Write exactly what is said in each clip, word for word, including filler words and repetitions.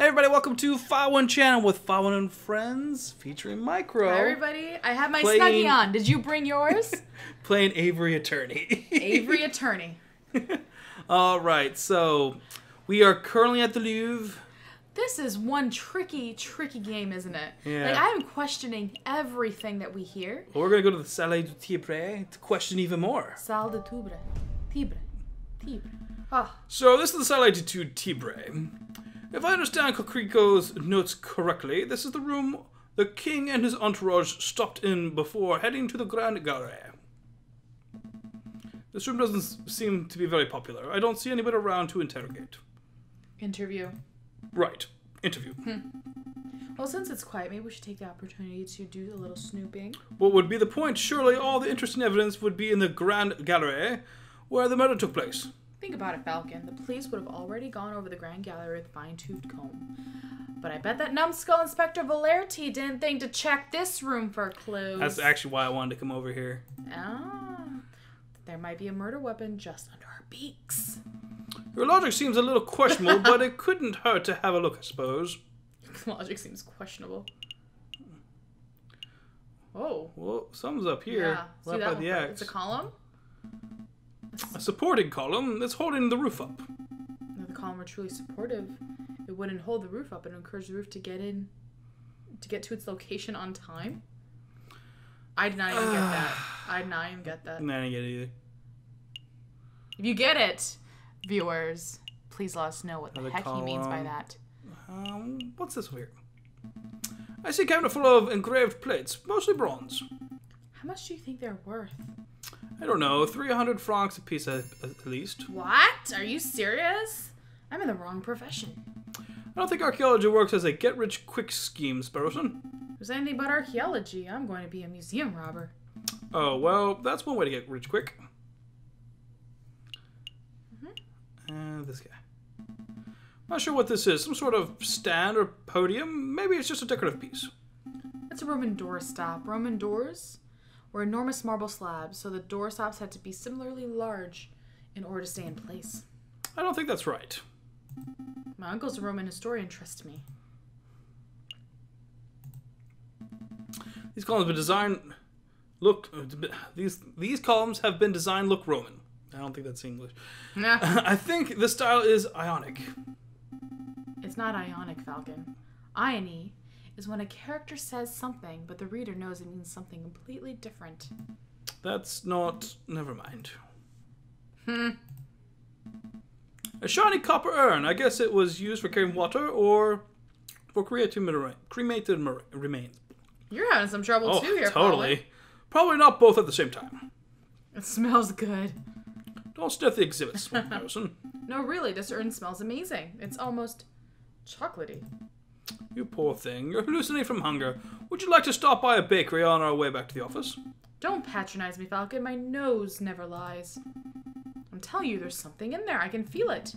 Hey everybody, welcome to Five One Channel with Five One and Friends featuring Micro. Hi everybody, I have my playing... Snuggie on. Did you bring yours? Playing Aviary Attorney. Aviary Attorney. Alright, so we are currently at the Louvre. This is one tricky, tricky game, isn't it? Yeah. Like, I am questioning everything that we hear. Well, we're going to go to the Salle des Tibres to question even more. Salle des Tibres. Tibre. Tibre. Oh. So, this is the Salle des Tibres. If I understand Coquerico's notes correctly, this is the room the king and his entourage stopped in before heading to the Grand Gare. This room doesn't seem to be very popular. I don't see anybody around to interrogate. Interview. Right. Interview. Hmm. Well, since it's quiet, maybe we should take the opportunity to do a little snooping. What would be the point? Surely all the interesting evidence would be in the Grand Gallery, where the murder took place. Think about it, Falcon. The police would have already gone over the Grand Gallery with a fine-toothed comb. But I bet that numbskull Inspector Valerity didn't think to check this room for clues. That's actually why I wanted to come over here. Ah. There might be a murder weapon just under our beaks. Your logic seems a little questionable, but it couldn't hurt to have a look, I suppose. Your logic seems questionable. Oh. Well, something's up here. Yeah. Right by the axe. It's a column? A supporting column that's holding the roof up. If the column were truly supportive, it wouldn't hold the roof up and encourage the roof to get in, to get to its location on time. I did not even get that. I did not even get that. I didn't get it either. If you get it... Viewers, please let us know what the heck he means by that. Um, what's this weird? I see a cabinet full of engraved plates, mostly bronze. How much do you think they're worth? I don't know, three hundred francs a piece at, at least. What? Are you serious? I'm in the wrong profession. I don't think archaeology works as a get-rich-quick scheme, Sparrowson. There's anything but archaeology. I'm going to be a museum robber. Oh, well, that's one way to get rich quick. Uh, this guy. Not sure what this is. Some sort of stand or podium? Maybe it's just a decorative piece. It's a Roman doorstop. Roman doors were enormous marble slabs, so the doorstops had to be similarly large in order to stay in place. I don't think that's right. My uncle's a Roman historian, trust me. These columns have been designed... Look... These, these columns have been designed look Roman. I don't think that's English. Nah. I think the style is Ionic. It's not Ionic, Falcon. Iony is when a character says something, but the reader knows it means something completely different. That's not... Never mind. Hmm. A shiny copper urn. I guess it was used for carrying water or for cremated remains. You're having some trouble oh, too here, totally. Falcon. Probably not both at the same time. It smells good. Don't sniff the exhibits, Harrison. No, really, this urn smells amazing. It's almost chocolatey. You poor thing. You're hallucinating from hunger. Would you like to stop by a bakery on our way back to the office? Don't patronize me, Falcon. My nose never lies. I'm telling you, there's something in there. I can feel it.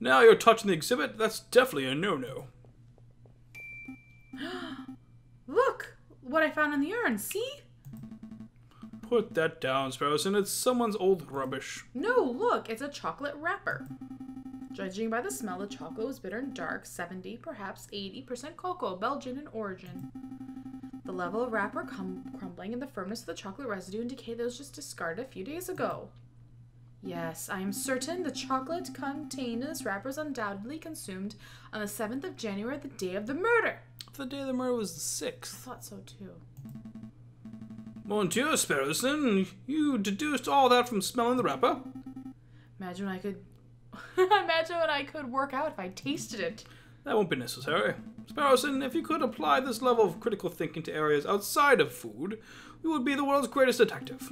Now you're touching the exhibit. That's definitely a no-no. Look what I found in the urn. See? Put that down, Sparrowson. It's someone's old rubbish. No, look. It's a chocolate wrapper. Judging by the smell, the chocolate was bitter and dark, seventy, perhaps eighty percent cocoa, Belgian in origin. The level of wrapper crumbling and the firmness of the chocolate residue indicate that it was just discarded a few days ago. Yes, I am certain the chocolate contained in this wrapper was undoubtedly consumed on the seventh of January, the day of the murder. The day of the murder was the sixth. I thought so, too. Mon Dieu, Sparrowson, you deduced all that from smelling the wrapper. Imagine I could... Imagine what I could work out if I tasted it. That won't be necessary. Sparrowson, if you could apply this level of critical thinking to areas outside of food, you would be the world's greatest detective.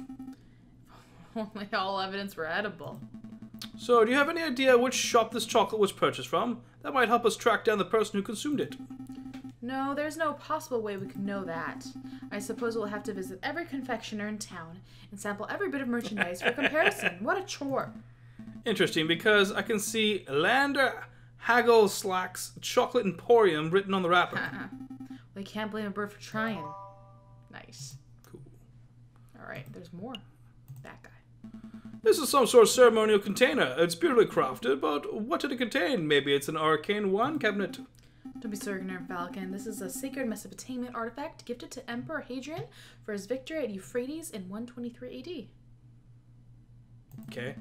Only all evidence were edible. So, do you have any idea which shop this chocolate was purchased from? That might help us track down the person who consumed it. No, there's no possible way we can know that. I suppose we'll have to visit every confectioner in town and sample every bit of merchandise for comparison. What a chore. Interesting, because I can see Lander Haggleslack's Chocolate Emporium written on the wrapper. Uh-uh. Well, I can't blame a bird for trying. Nice. Cool. All right, there's more. That guy. This is some sort of ceremonial container. It's beautifully crafted, but what did it contain? Maybe it's an arcane wine cabinet. Don't be so ignorant, Falcon. This is a sacred Mesopotamian artifact gifted to Emperor Hadrian for his victory at Euphrates in one twenty-three A D. Okay.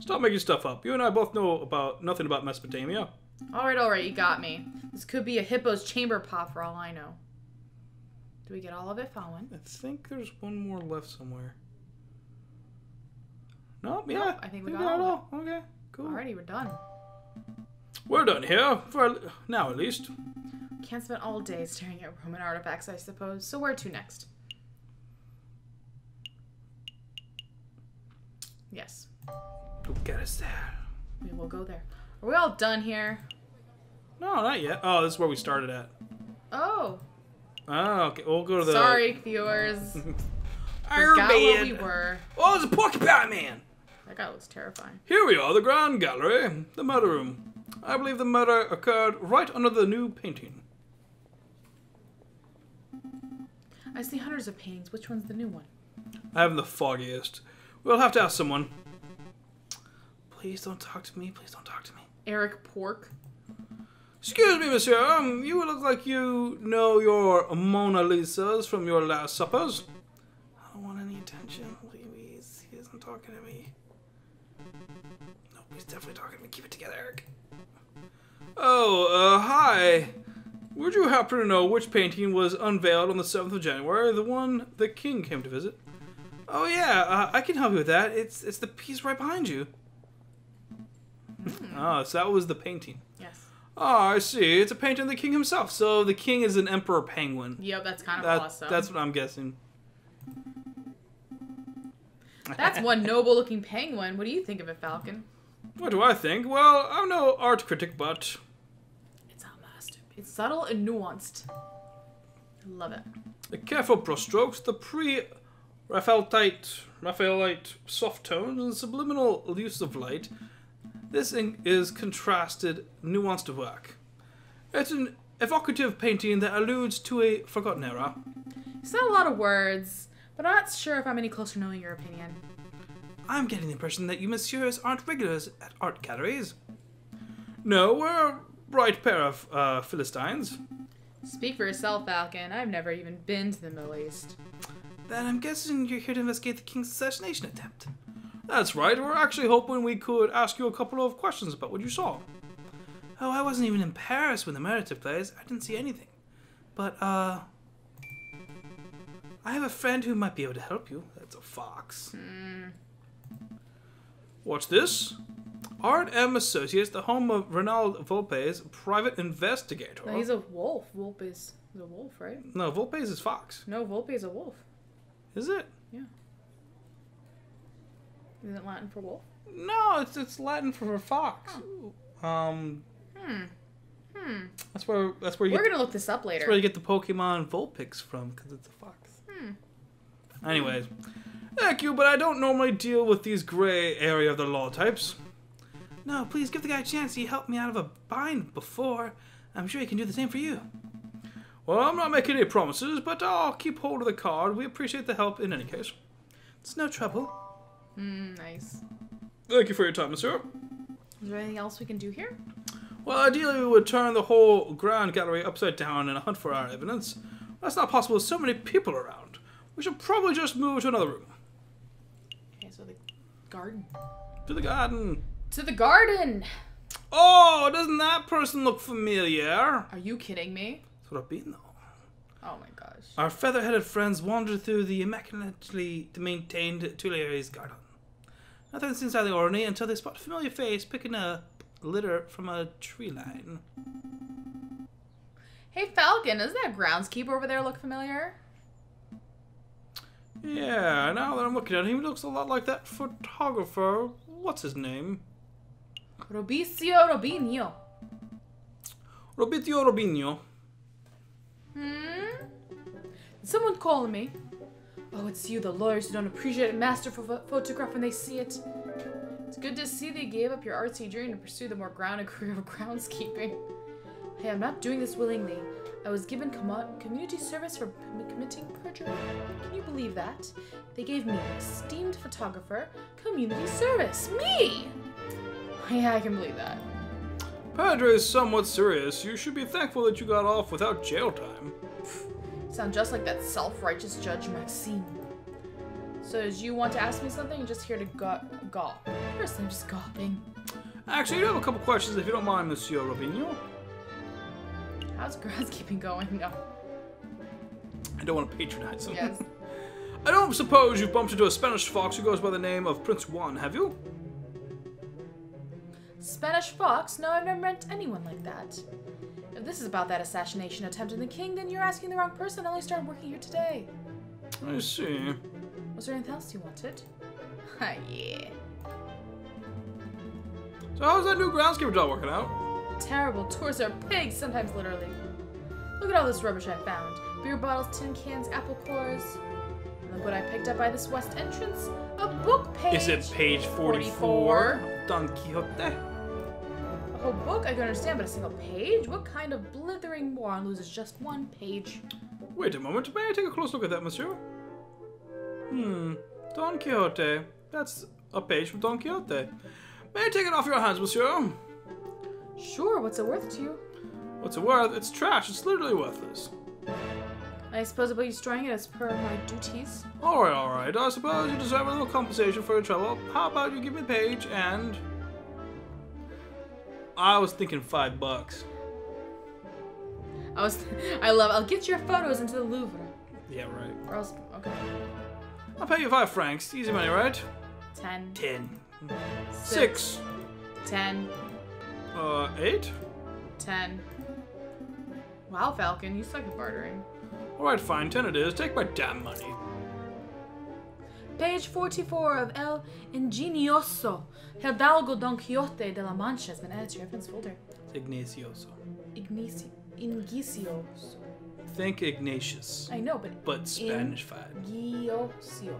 Stop making stuff up. You and I both know about nothing about Mesopotamia. Alright, alright, you got me. This could be a hippo's chamber pot for all I know. Do we get all of it, Falcon? I think there's one more left somewhere. Nope, yeah. Nope, I think we got, got it all. all. Okay, cool. Alrighty, we're done. We're done here, for now at least. Can't spend all day staring at Roman artifacts, I suppose. So where to next? Yes. Don't get us there. We will go there. Are we all done here? No, not yet. Oh, this is where we started at. Oh. Oh, okay. We'll go to the... Sorry, viewers. Iron Man. Where we were. Oh, there's a porcupine man. That guy looks terrifying. Here we are, the Grand Gallery, the murder room. I believe the murder occurred right under the new painting. I see hundreds of paintings. Which one's the new one? I haven't the foggiest. We'll have to ask someone. Please don't talk to me. Please don't talk to me. Eric Pork. Excuse me, monsieur. Um, you look like you know your Mona Lisas from your Last Suppers. I don't want any attention. Please, he isn't talking to me. No, he's definitely talking to me. Keep it together, Eric. Oh, uh, hi. Would you happen to know which painting was unveiled on the seventh of January, the one the king came to visit? Oh, yeah, uh, I can help you with that. It's it's the piece right behind you. Mm. Oh, so that was the painting. Yes. Oh, I see. It's a painting of the king himself. So the king is an emperor penguin. Yep, that's kind of that, awesome. That's what I'm guessing. That's one noble-looking penguin. What do you think of it, Falcon? What do I think? Well, I'm no art critic, but... It's a masterpiece. It's subtle and nuanced. I love it. The careful brush strokes, the pre-Raphaelite Raphaelite soft tones, and subliminal use of light. This ink is contrasted, nuanced work. It's an evocative painting that alludes to a forgotten era. You said a lot of words, but I'm not sure if I'm any closer knowing your opinion. I'm getting the impression that you messieurs aren't regulars at art galleries. No, we're a bright pair of uh, Philistines. Speak for yourself, Falcon. I've never even been to the Middle East. Then I'm guessing you're here to investigate the king's assassination attempt. That's right. We're actually hoping we could ask you a couple of questions about what you saw. Oh, I wasn't even in Paris when the murder took place. I didn't see anything. But, uh... I have a friend who might be able to help you. That's a fox. Hmm... What's this? R and M Associates, the home of Ronald Volpe's private investigator. No, he's a wolf. Volpe's is a wolf, right? No, Volpe's is fox. No, Volpe's a wolf. Is it? Yeah. Isn't it Latin for wolf? No, it's it's Latin for fox. Huh. Um. Hmm. Hmm. That's where that's where you. We're get, gonna look this up later. That's where you get the Pokemon Vulpix from, because it's a fox. Hmm. Anyways. Thank you, but I don't normally deal with these gray area of the law types. No, please give the guy a chance. He helped me out of a bind before. I'm sure he can do the same for you. Well, I'm not making any promises, but I'll keep hold of the card. We appreciate the help in any case. It's no trouble. Mm, nice. Thank you for your time, monsieur. Is there anything else we can do here? Well, ideally we would turn the whole Grand Gallery upside down and hunt for our evidence. That's not possible with so many people around. We should probably just move to another room. So the garden. To the garden. To the garden. Oh, doesn't that person look familiar? Are you kidding me? It's Robinho. Oh my gosh. Our feather-headed friends wandered through the immaculately maintained Tuileries garden. Nothing seems out of the ordinary until they spot a familiar face picking a litter from a tree line. Hey Falcon, doesn't that groundskeeper over there look familiar? Yeah, now that I'm looking at him, he looks a lot like that photographer. What's his name? Robicio Robinho. Robicio Robinho. Hmm? Someone calling me. Oh, it's you, the lawyers who don't appreciate a masterful photograph when they see it. It's good to see that you gave up your artsy dream to pursue the more grounded career of groundskeeping. Hey, I'm not doing this willingly. I was given com community service for committing perjury. Can you believe that? They gave me an esteemed photographer community service. Me! Yeah, I can believe that. Perjury is somewhat serious. You should be thankful that you got off without jail time. Sound just like that self-righteous Judge Maxime. So did you want to ask me something? You're just here to go gawp. First, I'm just gawping. Actually, I do have a couple questions if you don't mind, Monsieur Robinho. How's groundskeeping going? No. I don't want to patronize him. Yes. I don't suppose you've bumped into a Spanish fox who goes by the name of Prince Juan, have you? Spanish fox? No, I've never met anyone like that. If this is about that assassination attempt on the king, then you're asking the wrong person. I only started working here today. I see. Was there anything else you wanted? Ah, yeah. So how's that new groundskeeper job working out? Terrible. Tourists are pigs, sometimes literally. Look at all this rubbish I found. Beer bottles, tin cans, apple cores. Look what I picked up by this west entrance. A book page! Is it page forty-four? Don Quixote? A whole book? I can understand, but a single page? What kind of blithering moron loses just one page? Wait a moment. May I take a close look at that, monsieur? Hmm. Don Quixote. That's a page from Don Quixote. May I take it off your hands, monsieur? Sure, what's it worth to you? What's it worth? It's trash. It's literally worthless. I suppose I'll be destroying it as per my duties. Alright, alright. I suppose you deserve a little compensation for your trouble. How about you give me the page and... I was thinking five bucks. I was... I love... I'll get your photos into the Louvre. Yeah, right. Or else... Okay. I'll pay you five francs. Easy money, right? Ten. Ten. Six. Six. Ten. Uh, eight? Ten. Wow, Falcon, you suck at bartering. Alright, fine, ten it is. Take my damn money. Page forty-four of El Ingenioso Hidalgo Don Quixote de la Mancha has been added to your reference folder. Ignacioso. Ignici Ingicioso. Think Ignatius. I know, but... But Spanish-fied. Ingioso.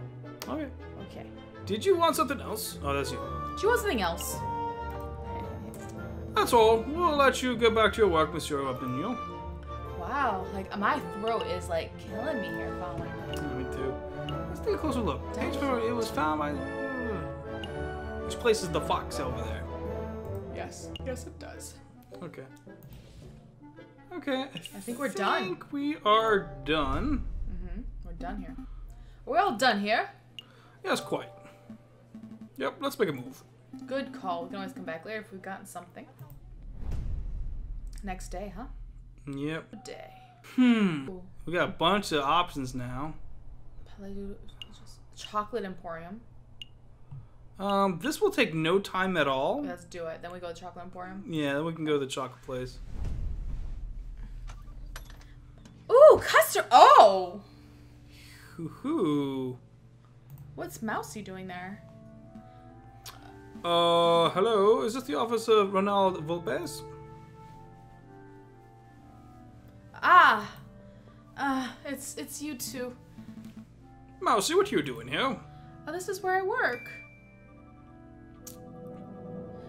Okay. Okay. Did you want something else? Oh, that's you. Did you want something else? That's all. We'll let you get back to your work, Monsieur Robinho. Wow, like, my throat is, like, killing me here following. Yeah, me too. Let's take a closer look. Page four, it was found by... Which place is the fox over there? Yes. Yes, it does. Okay. Okay. I, I think we're think done. I think we are done. Mm-hmm. We're done here. We're all done here. Yes, quite. Yep, let's make a move. Good call. We can always come back later if we've gotten something. Next day, huh? Yep. Day. Hmm. Ooh. We got a bunch of options now. Chocolate Emporium. Um, this will take no time at all. Let's do it. Then we go to the Chocolate Emporium. Yeah, then we can go to the chocolate place. Ooh, custard. Oh. Hoo-hoo. What's Mousy doing there? Uh, hello. Is this the office of Ronald Volpe? Ah, uh, it's it's you two. Mousy, what are you doing here? Oh, this is where I work.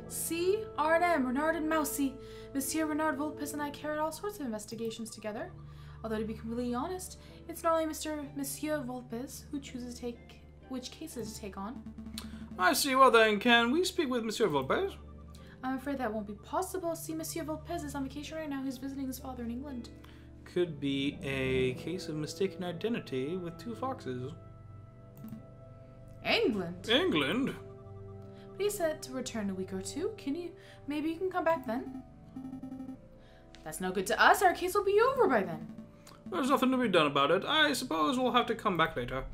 See, R and M, Renard and Mousy. Monsieur Renard Vulpes and I carried all sorts of investigations together. Although to be completely honest, it's not only Mister Monsieur Vulpes who chooses to take which cases to take on. I see. Well then, can we speak with Monsieur Vulpes? I'm afraid that won't be possible. See, Monsieur Vulpes is on vacation right now. He's visiting his father in England. Could be a case of mistaken identity with two foxes. England? England? But he said to return in a week or two. Can you... Maybe you can come back then? That's no good to us. Our case will be over by then. There's nothing to be done about it. I suppose we'll have to come back later.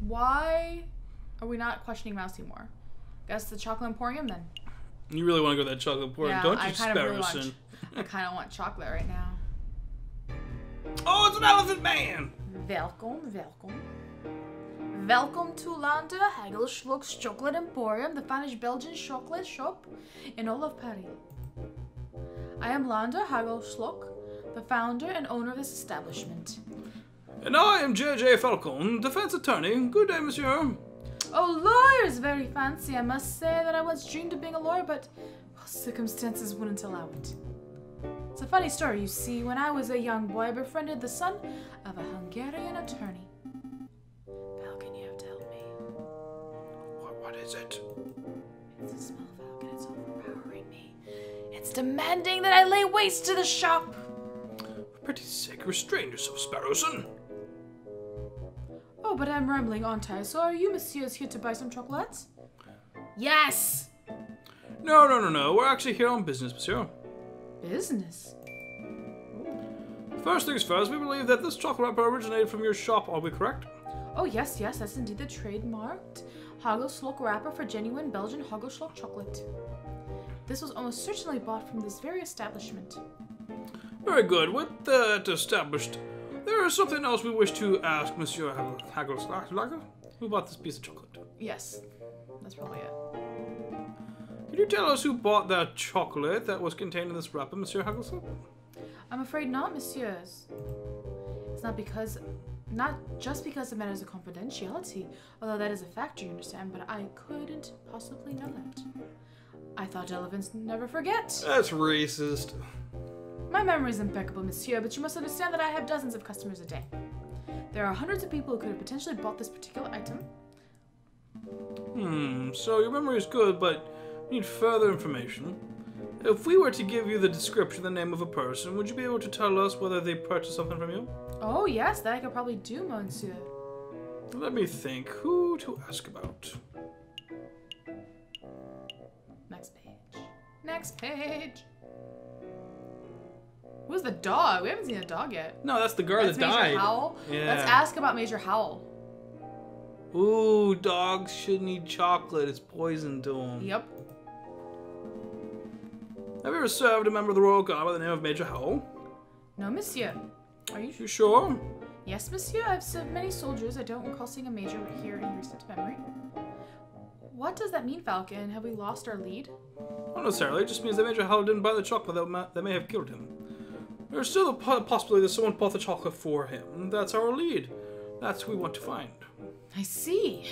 Why are we not questioning Mousy more? Guess the Chocolate Emporium then. You really want to go to that Chocolate Emporium, yeah, don't you, Sparrowson? I kind of want chocolate right now. Oh, it's an elephant man! Welcome, welcome. Welcome to Lander Haggleslack's Chocolate Emporium, the finest Belgian chocolate shop in all of Paris. I am Lander Haggleslack, the founder and owner of this establishment. And I am J J Falcon, defense attorney. Good day, monsieur. Oh, lawyer's very fancy. I must say that I once dreamed of being a lawyer, but well, circumstances wouldn't allow it. It's a funny story, you see. When I was a young boy, I befriended the son of a Hungarian attorney. Falcon, you have to help me. What, what is it? It's a small falcon. It's overpowering me. It's demanding that I lay waste to the shop. For pity's sake, restrain yourself, Sparrowson. Oh, but I'm rambling, aren't I? So are you, messieurs, here to buy some chocolates? Yes! No, no, no, no. We're actually here on business, monsieur. Business? First things first, we believe that this chocolate wrapper originated from your shop, are we correct? Oh, yes, yes. That's indeed the trademarked Haggleslack wrapper for genuine Belgian Haggleslack chocolate. This was almost certainly bought from this very establishment. Very good. With that established, there is something else we wish to ask Monsieur Haggleslack. Who bought this piece of chocolate? Yes, that's probably it. Can you tell us who bought that chocolate that was contained in this wrapper, Monsieur Haggleslack? I'm afraid not, messieurs. It's not because, not just because of matters of confidentiality, although that is a fact, you understand, but I couldn't possibly know that. I thought elephants never forget. That's racist. My memory is impeccable, monsieur, but you must understand that I have dozens of customers a day. There are hundreds of people who could have potentially bought this particular item. Hmm, so your memory is good, but you need further information. If we were to give you the description, the name of a person, would you be able to tell us whether they purchased something from you? Oh, yes, that I could probably do, monsieur. Let me think. Who to ask about? Next page. Next page. Who's the dog? We haven't seen a dog yet. No, that's the girl that died. That's Major Howell? Yeah. Let's ask about Major Howell. Ooh, dogs shouldn't eat chocolate. It's poison to them. Yep. Have you ever served a member of the Royal Guard by the name of Major Howell? No, monsieur. Are you, you sure? Yes, monsieur. I've served many soldiers. I don't recall seeing a major here in recent memory. What does that mean, Falcon? Have we lost our lead? Not necessarily. It just means that Major Howell didn't buy the chocolate that may, that may have killed him. There's still the possibility that someone bought the chocolate for him. That's our lead. That's who we want to find. I see.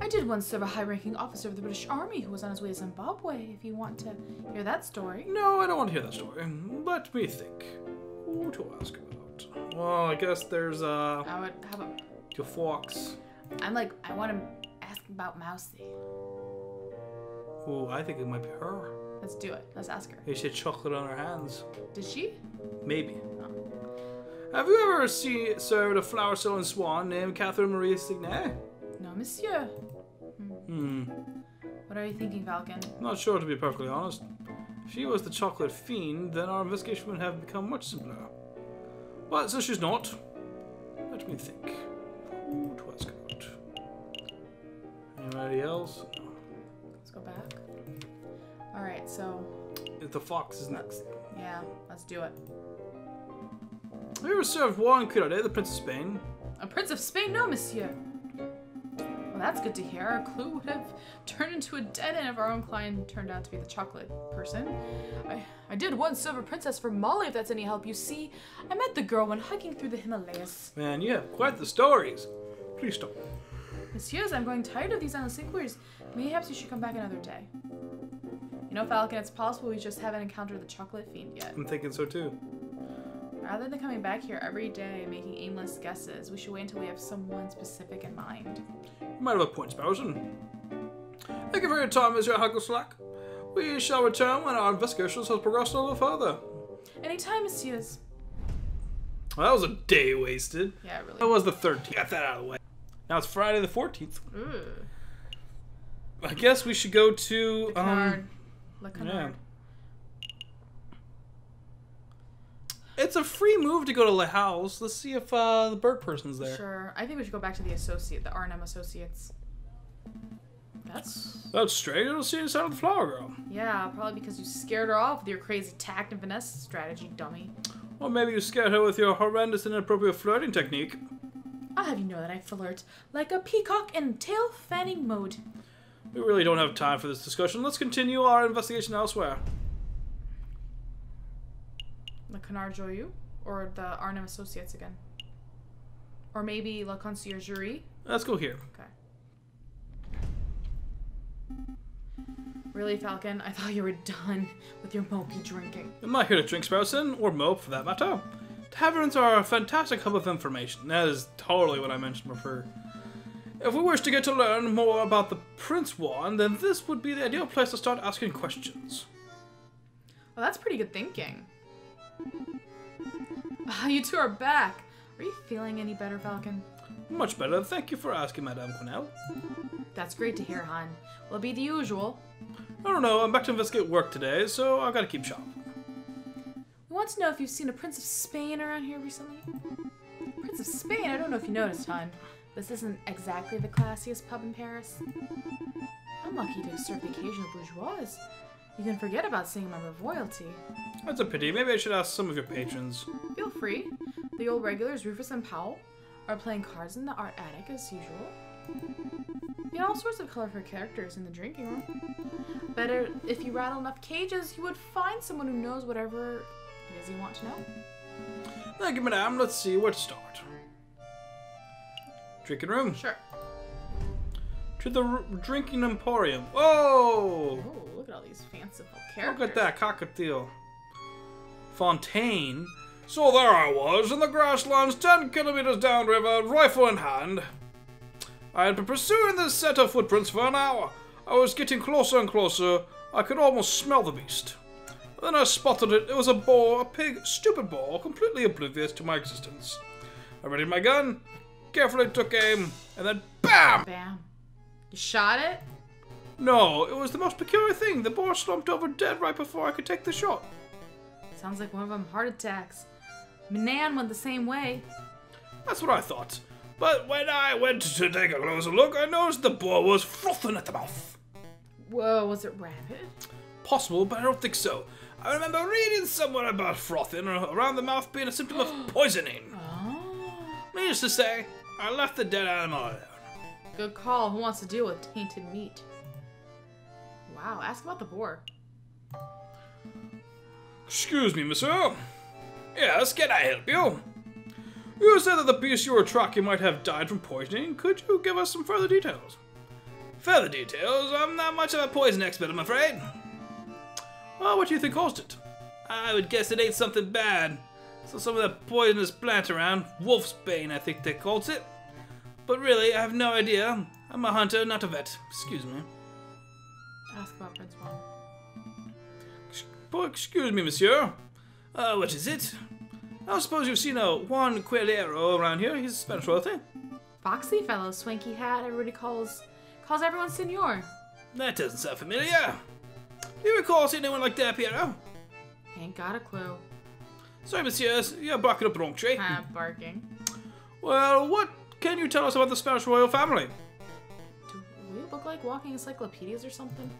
I did once serve a high-ranking officer of the British Army who was on his way to Zimbabwe, if you want to hear that story. No, I don't want to hear that story. Let me think. Who to ask about? Well, I guess there's, uh... I would, how about... your fox. I'm like, I want to ask about Mousy. Ooh, I think it might be her. Let's do it. Let's ask her. Hey, she had chocolate on her hands. Did she? Maybe. Oh. Have you ever seen served a flower-selling swan named Catherine Marie Signet? No, monsieur. Hmm. What are you thinking, Falcon? Not sure, to be perfectly honest. If she was the chocolate fiend, then our investigation would have become much simpler. Well, since she's not, let me think. Who to ask about? Anybody else? No. Let's go back. Alright, so... the fox is next. Yeah, let's do it. Have you ever served Juan Querido, the Prince of Spain? A Prince of Spain? No, monsieur. Well, that's good to hear. Our clue would have turned into a dead end if our own client turned out to be the chocolate person. I, I did once serve a princess from Mali, if that's any help. You see, I met the girl when hiking through the Himalayas. Man, you have quite the stories. Please stop. Messieurs, I'm growing tired of these endless inquiries. Mayhaps you should come back another day. You know, Falcon, it's possible we just haven't encountered the chocolate fiend yet. I'm thinking so too. Rather than coming back here every day making aimless guesses, we should wait until we have someone specific in mind. You might have a point, Sparrowson. Thank you for your time, Mister Haggleslack. We shall return when our investigations have progressed a little further. Any time, messieurs. Well, that was a day wasted. Yeah, it really. That was the thirteenth. Got that out of the way. Now it's Friday the fourteenth. Mm. I guess we should go to the um. Le Canard. Yeah. It's a free move to go to La House. Let's see if uh, the bird person's there. Sure. I think we should go back to the associate, the R and M Associates. That's... that's straight. I don't see inside of the flower girl. Yeah, probably because you scared her off with your crazy tact and finesse strategy, dummy. Or maybe you scared her with your horrendous and inappropriate flirting technique. I'll have you know that I flirt like a peacock in tail fanning mode. We really don't have time for this discussion. Let's continue our investigation elsewhere. Le Canard Joyeux? Or the R and M Associates again? Or maybe La Conciergerie? Let's go here. Okay. Really, Falcon? I thought you were done with your mopey drinking. I'm not here to drink, Sparrowson, or mope for that matter. Taverns are a fantastic hub of information. That is totally what I mentioned before. If we wish to get to learn more about the Prince Juan, then this would be the ideal place to start asking questions. Well, that's pretty good thinking. Ah, you two are back. Are you feeling any better, Falcon? Much better. Thank you for asking, Madame Cornell. That's great to hear, Han. Will it be the usual? I don't know. I'm back to investigate work today, so I've got to keep shop. We want to know if you've seen a Prince of Spain around here recently. Prince of Spain? I don't know if you noticed, Han. This isn't exactly the classiest pub in Paris. I'm lucky to serve the occasional bourgeois. You can forget about seeing a member of royalty. That's a pity. Maybe I should ask some of your patrons. Feel free. The old regulars, Rufus and Powell, are playing cards in the art attic as usual. You know, all sorts of colorful characters in the drinking room. Better if you rattle enough cages, you would find someone who knows whatever it is you want to know. Thank you, Madame. Let's see where to start. Drinking room. Sure. To the r drinking emporium. Whoa! Oh, look at all these fanciful characters. Look at that cockatiel. Fontaine. So there I was, in the grasslands, ten kilometers downriver, rifle in hand. I had been pursuing this set of footprints for an hour. I was getting closer and closer. I could almost smell the beast. Then I spotted it. It was a boar, a pig, stupid boar, completely oblivious to my existence. I readied my gun, carefully took aim, and then BAM! Bam. You shot it? No, it was the most peculiar thing. The boar slumped over dead right before I could take the shot. Sounds like one of them heart attacks. Manan went the same way. That's what I thought. But when I went to take a closer look, I noticed the boar was frothing at the mouth. Whoa, was it rabid? Possible, but I don't think so. I remember reading somewhere about frothing around the mouth being a symptom of poisoning. Oh. Needless to say, I left the dead animal alone. Good call. Who wants to deal with tainted meat? Wow, ask about the boar. Excuse me, monsieur. Yes, can I help you? You said that the beast you were tracking might have died from poisoning. Could you give us some further details? Further details? I'm not much of a poison expert, I'm afraid. Well, what do you think caused it? I would guess it ate something bad. So some of that poisonous plant around, wolfsbane I think they called it. But really, I have no idea. I'm a hunter, not a vet. Excuse me. Ask about Prince Juan. Excuse me, monsieur. Uh, what is it? I suppose you've seen a Juan Querido around here. He's Spanish royalty. Foxy fellow, swanky hat. Everybody calls calls everyone senor. That doesn't sound familiar. Do you recall seeing anyone like that, Piero? Ain't got a clue. Sorry, messieurs, you're barking up the wrong tree. Ah, barking. Well, what can you tell us about the Spanish royal family? Do we look like walking encyclopedias or something?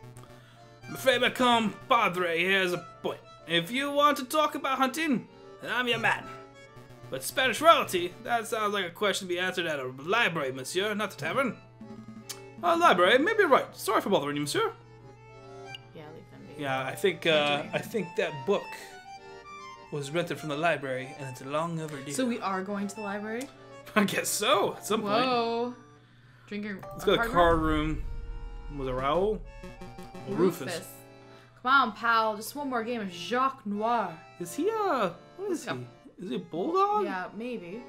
I'm afraid my compadre has a point. If you want to talk about hunting, then I'm your man. But Spanish royalty? That sounds like a question to be answered at a library, monsieur, not the tavern. A library? Maybe you're right. Sorry for bothering you, monsieur. Yeah, leave them be. Yeah, I think, uh, I think that book was rented from the library, and it's long overdue. So we are going to the library? I guess so, at some Whoa. point. Whoa. Drinking Let's go to the card room. Was it Raoul? Or Rufus. Rufus. Come on, pal. Just one more game of Jacques Noir. Is he a... What is he? Is he a bulldog? Yeah, maybe.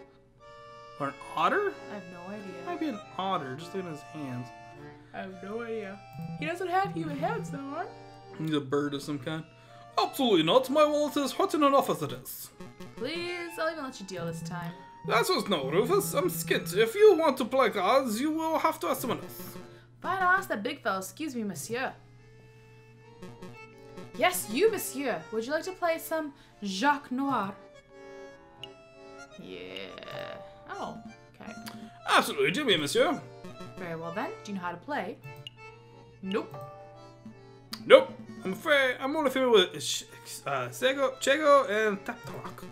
Or an otter? I have no idea. Might be an otter. Just look at his hands. I have no idea. He doesn't have human heads, though, right? He's a bird of some kind. Absolutely not. My wallet is hurting enough as it is. Please, I'll even let you deal this time. That's just no, Rufus. I'm skint. If you want to play cards, you will have to ask someone else. Fine, I'll ask that big fellow. Excuse me, monsieur. Yes, you, monsieur. Would you like to play some Jacques Noir? Yeah. Oh, okay. Absolutely, do me, monsieur. Very well, then. Do you know how to play? Nope. Nope. I'm afraid I'm only familiar with uh, Sego, Chego, and Tap Talk.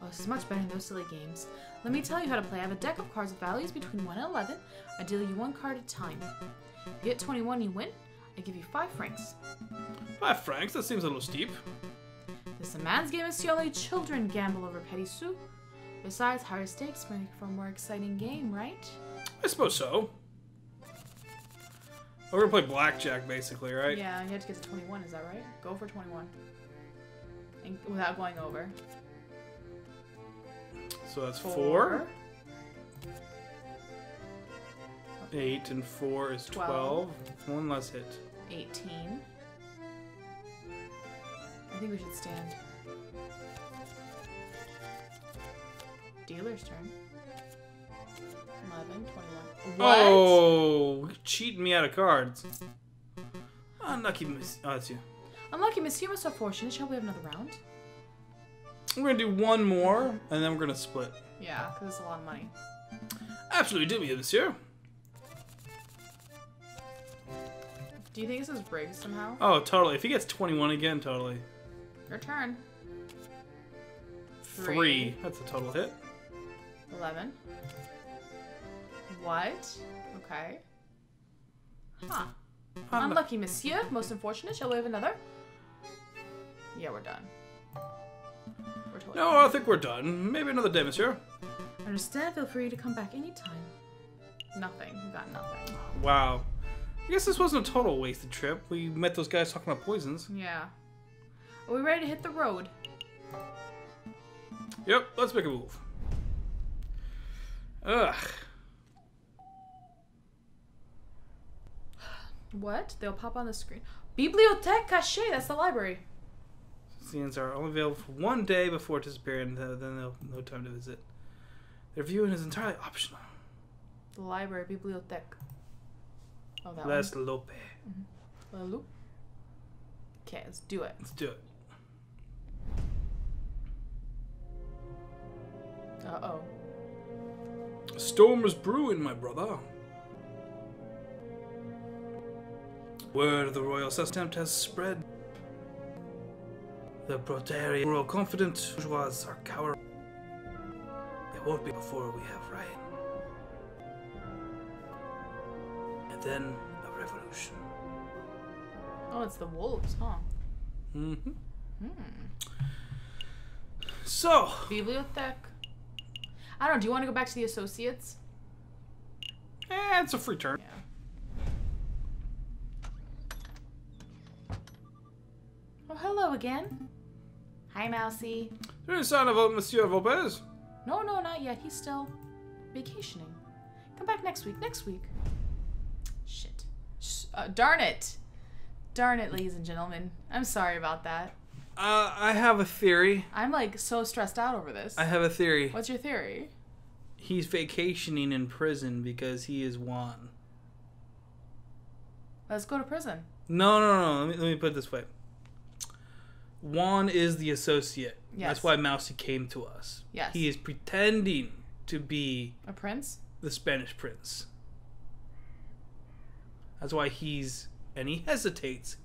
Oh, this is much better than those silly games. Let me tell you how to play. I have a deck of cards with values between one and eleven. I deal you one card at a time. If you hit twenty-one, you win. I give you five francs. Five francs? That seems a little steep. This is a man's game, monsieur. Only children gamble over petty sous. Besides, higher stakes make for a more exciting game, right? I suppose so. We're gonna play blackjack, basically, right? Yeah, you have to get to twenty-one, is that right? Go for twenty-one. And without going over. So that's four. four. Eight and four is twelve. twelve. One less hit. eighteen. I think we should stand. Dealer's turn. eleven, twenty-one. What? Oh, cheating me out of cards. Unlucky miss. Oh, that's you. Unlucky miss. You must have fortune. Shall we have another round? We're gonna do one more, and then we're gonna split. Yeah, because it's a lot of money. Absolutely, do me, monsieur. Do you think this is rigged somehow? Oh, totally. If he gets twenty-one again, totally. Your turn. Three. Three. That's a total hit. eleven. What? Okay. Huh. Unlucky, Unlucky monsieur. Most unfortunate. Shall we have another? Yeah, we're done. We're totally no, done. I think we're done. Maybe another day, monsieur. Understand. Feel free to come back anytime. Nothing. We got nothing. Wow. I guess this wasn't a total wasted trip. We met those guys talking about poisons. Yeah. Are we ready to hit the road? Yep, let's make a move. Ugh. What? They'll pop on the screen. Bibliothèque cachée, that's the library. Scenes are only available for one day before disappearing, then they'll have no time to visit. Their viewing is entirely optional. The library, bibliothèque. Oh, that Les one. Lope. Mm-hmm. Okay, let's do it. Let's do it. Uh-oh. A storm is brewing, my brother. Word of the royal attempt has spread. The proletariat are all confident, bourgeois are coward. It won't be before we have riot. Then a revolution. Oh, it's the wolves, huh? Mm-hmm. Hmm. So. Bibliothèque. I don't know. Do you want to go back to the associates? Eh, it's a free turn. Yeah. Oh, hello again. Hi, Mousy. Is there any sign of uh, Monsieur Volpez? No, no, not yet. He's still vacationing. Come back next week. Next week. Shit. Uh, darn it. Darn it, ladies and gentlemen. I'm sorry about that. Uh, I have a theory. I'm, like, so stressed out over this. I have a theory. What's your theory? He's vacationing in prison because he is Juan. Let's go to prison. No, no, no. no. Let me, let me put it this way. Juan is the associate. Yes. That's why Mousy came to us. Yes. He is pretending to be... A prince? The Spanish prince. That's why he's, and he hesitates,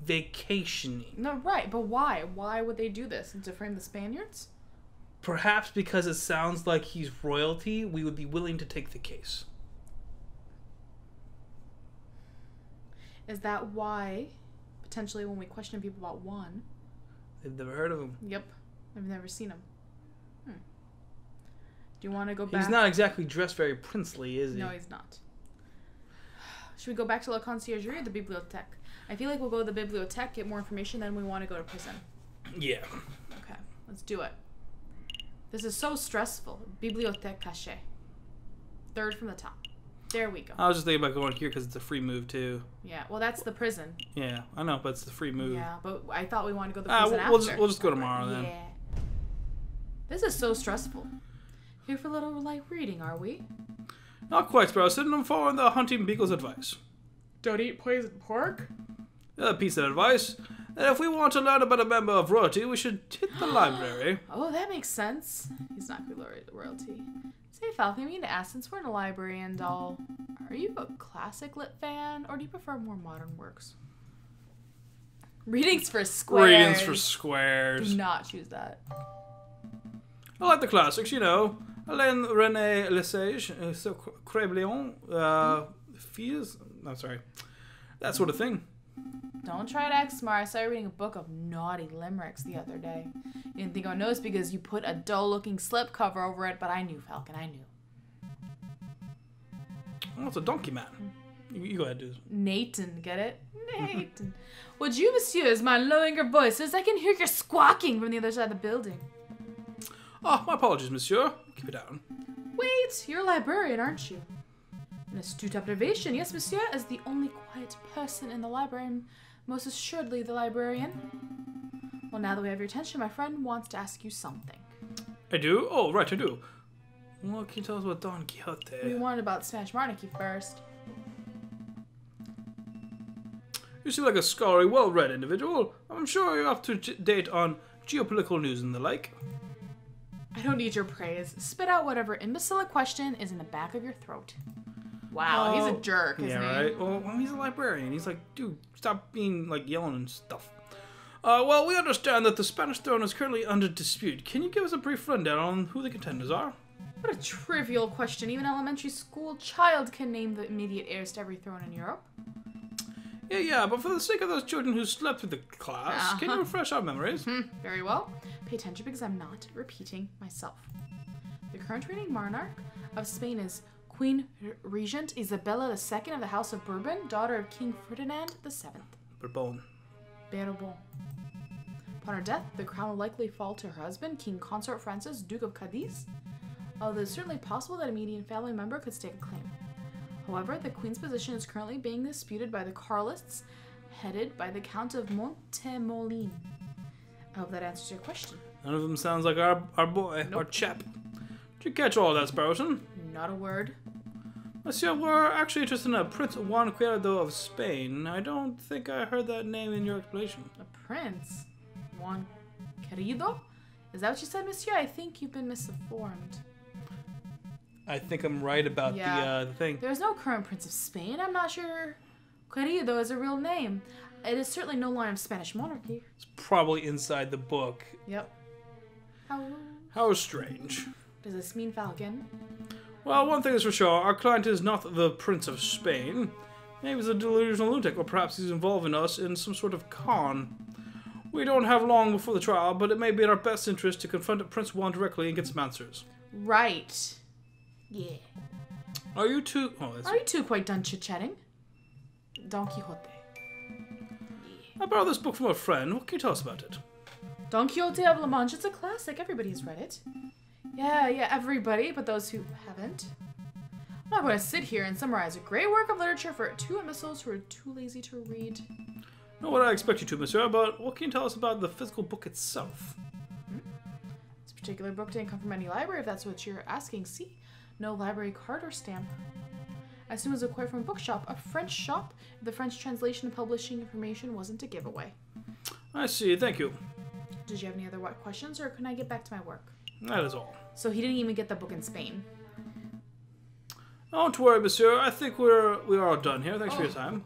vacationing. No, right, but why? Why would they do this? To frame the Spaniards? Perhaps because it sounds like he's royalty, we would be willing to take the case. Is that why, potentially, when we question people about Juan... They've never heard of him. Yep. I've never seen him. Hmm. Do you want to go back? He's not exactly dressed very princely, is he? No, he's not. Should we go back to La Conciergerie or the Bibliothèque? I feel like we'll go to the Bibliothèque, get more information, then we want to go to prison. Yeah. Okay, let's do it. This is so stressful. Bibliothèque cachée. Third from the top. There we go. I was just thinking about going here because it's a free move, too. Yeah, well, that's the prison. Yeah, I know, but it's the free move. Yeah, but I thought we wanted to go to the prison uh, we'll, after. We'll just, we'll just go tomorrow, then. Yeah. This is so stressful. Here for a little light reading, are we? Not quite, Sparrowson. I'm following the hunting beagle's advice. Don't eat poisoned pork? Another piece of advice. That if we want to learn about a member of royalty, we should hit the library. Oh, that makes sense. He's not going to be royalty. Say, Falcon, I mean to ask, since we're in a library and all, are you a classic lit fan, or do you prefer more modern works? Readings for squares. Readings for squares. Do not choose that. I like the classics, you know. Alain René Lesage, uh, so Crebillon, uh, Fils, I'm oh, sorry, that sort of thing. Don't try to act smart. I started reading a book of naughty limericks the other day. You didn't think I would notice because you put a dull-looking slipcover over it, but I knew, Falcon, I knew. Oh, it's a donkey man. You go ahead, do this. Nathan, get it? Nathan. Would you, messieurs, mind lowering your voices? I can hear your squawking from the other side of the building. Oh, my apologies, monsieur. Keep it down. Wait, you're a librarian, aren't you? An astute observation. Yes, monsieur, as the only quiet person in the library, and most assuredly the librarian. Well, now that we have your attention, my friend wants to ask you something. I do? Oh, right, I do. What can you tell us about Don Quixote? We wanted about Spanish monarchy first. You seem like a scholarly, well-read individual. I'm sure you're up to date on geopolitical news and the like. I don't need your praise. Spit out whatever imbecilic question is in the back of your throat. Wow, oh, he's a jerk, isn't yeah, he? Yeah, right? Well, he's a librarian. He's like, dude, stop being, like, yelling and stuff. Uh, well, we understand that the Spanish throne is currently under dispute. Can you give us a brief rundown on who the contenders are? What a trivial question. Even an elementary school child can name the immediate heirs to every throne in Europe. Yeah, yeah, but for the sake of those children who slept through the class, uh-huh. Can you refresh our memories? Mm-hmm. Very well. Pay attention because I'm not repeating myself. The current reigning monarch of Spain is Queen Regent Isabella the Second of the House of Bourbon, daughter of King Ferdinand the Seventh. Bourbon. Bourbon. Upon her death, the crown will likely fall to her husband, King Consort Francis, Duke of Cadiz, although it's certainly possible that a immediate family member could stake a claim. However, the Queen's position is currently being disputed by the Carlists, headed by the Count of Montemolin. I hope that answers your question. None of them sounds like our, our boy, nope. Our chap. Did you catch all that, Sparrowson? Not a word. Monsieur, we're actually interested in a Prince Juan Querido of Spain. I don't think I heard that name in your explanation. A Prince? Juan Querido? Is that what you said, Monsieur? I think you've been misinformed. I think I'm right about yeah. the, uh, the thing. There's no current Prince of Spain. I'm not sure Querido is a real name. It is certainly no line of Spanish monarchy. It's probably inside the book. Yep. How, How strange. Does this mean Falcon? Well, one thing is for sure. Our client is not the Prince of Spain. Maybe he's a delusional lunatic, or perhaps he's involving us in some sort of con. We don't have long before the trial, but it may be in our best interest to confront Prince Juan directly and get some answers. Right. Yeah. Are you two... Oh, that's... Are you two quite done chit-chatting? Don Quixote. Yeah. I borrowed this book from a friend. What can you tell us about it? Don Quixote of La Mancha. It's a classic. Everybody's read it. Yeah, yeah, everybody, but those who haven't. I'm not going to sit here and summarize a great work of literature for two imbeciles who are too lazy to read. Not what I expect you to, monsieur, but what can you tell us about the physical book itself? Hmm? This particular book didn't come from any library, if that's what you're asking. See? No library card or stamp. As soon as acquired from a bookshop, a French shop, the French translation of publishing information wasn't a giveaway. I see, thank you. Did you have any other questions, or can I get back to my work? That is all. So he didn't even get the book in Spain. Don't worry, monsieur. I think we're we are all done here. Thanks oh. for your time.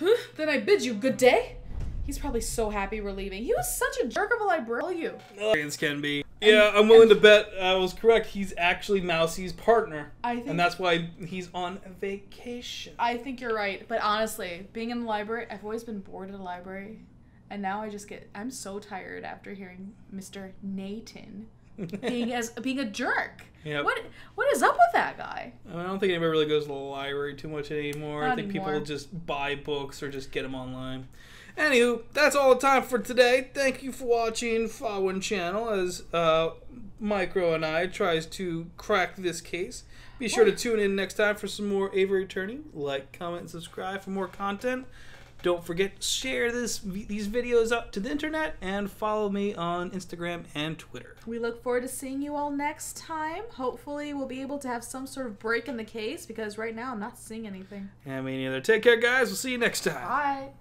Huh? Then I bid you good day. He's probably so happy we're leaving. He was such a jerk of a librarian. Librarians can be. Yeah, I'm willing to bet I was correct. He's actually Mousie's partner, I think, and that's why he's on vacation. I think you're right, but honestly, being in the library, I've always been bored at the library, and now I just get. I'm so tired after hearing Mister Nathan being as being a jerk. Yep. What what is up with that guy? I don't think anybody really goes to the library too much anymore. Not I think anymore. People just buy books or just get them online. Anywho, that's all the time for today. Thank you for watching Five One Channel as uh, Micro and I tries to crack this case. Be sure to tune in next time for some more Aviary Attorney. Like, comment, and subscribe for more content. Don't forget to share this, these videos up to the internet and follow me on Instagram and Twitter. We look forward to seeing you all next time. Hopefully we'll be able to have some sort of break in the case because right now I'm not seeing anything. Yeah, me neither. Take care, guys. We'll see you next time. Bye.